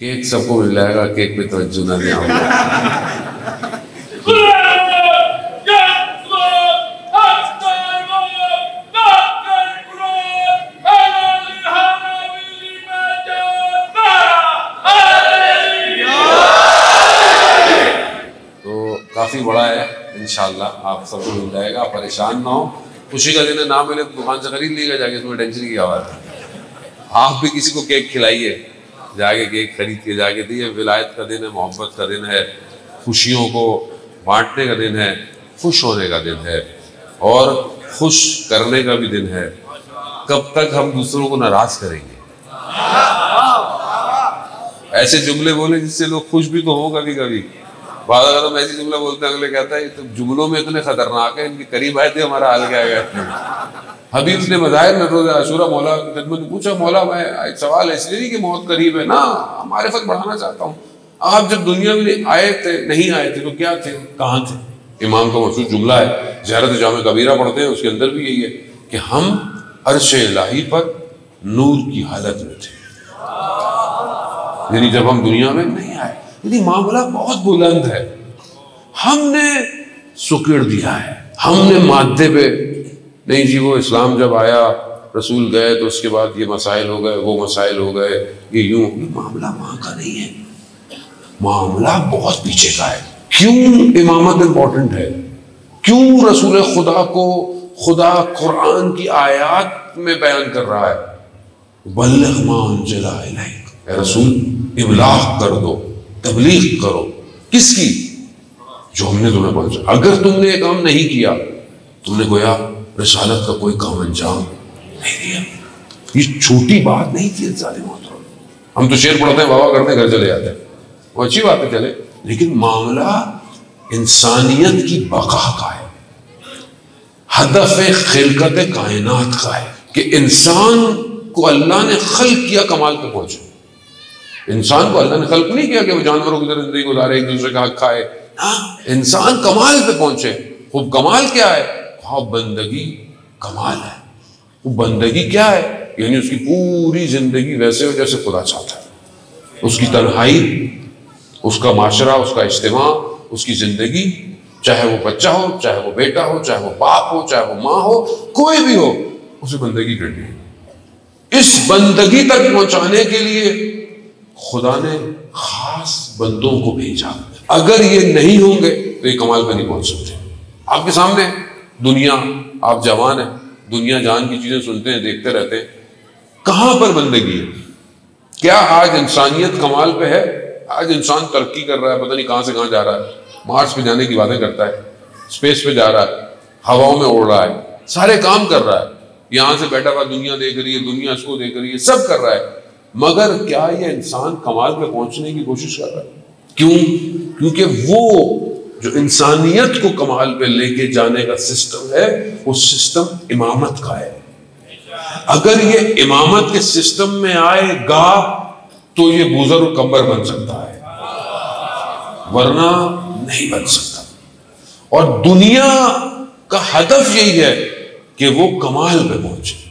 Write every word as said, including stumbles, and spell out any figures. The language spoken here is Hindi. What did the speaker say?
केक सबको मिल जाएगा, केक पे तवज्जो ना दिया तो काफी बड़ा है, इंशाल्लाह आप सबको मिल जाएगा, परेशान ना हो। खुशी का दिन है, ना मिले दुकान से खरीद लीजिएगा जाके, इसमें टेंशन की आवाज है। आप भी किसी को केक खिलाइए, जाके केक खरीद के जाके दिए। विलायत का दिन है, मोहब्बत का दिन है, खुशियों को बांटने का दिन है, खुश होने का दिन है और खुश करने का भी दिन है। कब तक हम दूसरों को नाराज करेंगे, ऐसे जुमले बोले जिससे लोग खुश भी तो हो। कभी कभी बाद हम ऐसे जुमला बोलते हैं, अगले कहता है तो जुमलों में इतने खतरनाक है, इनके करीब आए थे हमारा हाल क्या गया। हबीब ने मज़ाहिर में रोज़ आशूरा मौला की खिदमत में पूछा, मौला मैं सवाल इसलिए नहीं कि मौत करीब है ना, मारिफत बढ़ाना चाहता हूँ। आप जब दुनिया में आए थे, नहीं आए थे तो क्या थे, कहाँ थे? इमाम का मशहूर जुमला है, ज़हरत जामे कबीरा पढ़ते हैं उसके अंदर भी यही है कि हम अर्श इलाही पर नूर की हालत में थे, यानी जब हम दुनिया में नहीं आए, यानी मामला बहुत बुलंद है। हमने सुकेड़ दिया है, हमने माथे पे नहीं जी वो इस्लाम जब आया रसूल गए तो उसके बाद ये मसाइल हो गए, वो मसाइल हो गए, ये यूँ। मामला वहाँ का नहीं है, मामला बहुत पीछे का है। क्यों इमामत इम्पोर्टेंट है, क्यों रसूल खुदा को खुदा कुरान की आयत में बयान कर रहा है, बल्लिग़ मा उन्ज़िला इलैक, ऐ रसूल इब्लाग कर दो, तबलीग करो। किसकी? जो हमने तुम्हें पहुँचा। अगर तुमने ये काम नहीं किया, तुमने गोया रिसालत का कोई काम अंजाम नहीं दिया। ये छोटी बात नहीं थी। हम तो शेर पढ़ते हैं, वाह करते हैं, घर चले जाते हैं, वो अच्छी बात है, चले। लेकिन मामला इंसानियत की बका का है, हदफ खिलकत कायनात का है कि इंसान को अल्लाह ने खल्क किया कमाल पे पहुंचे। इंसान को अल्लाह ने खल्क नहीं किया कि वो जानवरों की तरह जिंदगी गुजारे, एक दूसरे का हक खाए। हाँ, इंसान कमाल पे पहुंचे। खूब कमाल क्या है? हाँ, बंदगी कमाल है। वो बंदगी क्या है? यानी उसकी पूरी जिंदगी वैसे हो जैसे खुदा चाहता है। उसकी तन्हाई, उसका माशरा, उसका इज्तिमा, उसकी जिंदगी, चाहे वो बच्चा हो, चाहे वो बेटा हो, चाहे वो बाप हो, चाहे वो माँ हो, कोई भी हो, उसे बंदगी करनी है। इस बंदगी तक पहुंचाने के लिए खुदा ने खास बंदों को भेजा। अगर ये नहीं होंगे तो ये कमाल पर नहीं पहुंच सकते। आपके सामने दुनिया, आप जवान हैं, दुनिया जान की चीज़ें सुनते हैं, देखते रहते हैं, कहाँ पर बंदगी है? क्या आज इंसानियत कमाल पे है? आज इंसान तरक्की कर रहा है, पता नहीं कहाँ से कहाँ जा रहा है, मार्स पे जाने की बातें करता है, स्पेस पे जा रहा है, हवाओं में उड़ रहा है, सारे काम कर रहा है, यहाँ से बैठा हुआ दुनिया देख रही है, दुनिया इसको देख रही है, सब कर रहा है। मगर क्या ये इंसान कमाल पर पहुँचने की कोशिश कर रहा है? क्यों? क्योंकि वो जो इंसानियत को कमाल पे लेके जाने का सिस्टम है, वो सिस्टम इमामत का है। अगर ये इमामत के सिस्टम में आएगा तो ये बुजुर्ग और कब्र बन सकता है, वरना नहीं बन सकता। और दुनिया का हदफ यही है कि वो कमाल पे पहुंचे।